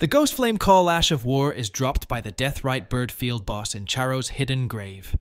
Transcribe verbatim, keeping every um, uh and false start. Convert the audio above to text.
The Ghostflame Call Ash of War is dropped by the Death Rite Bird field boss in Charos Hidden Grave.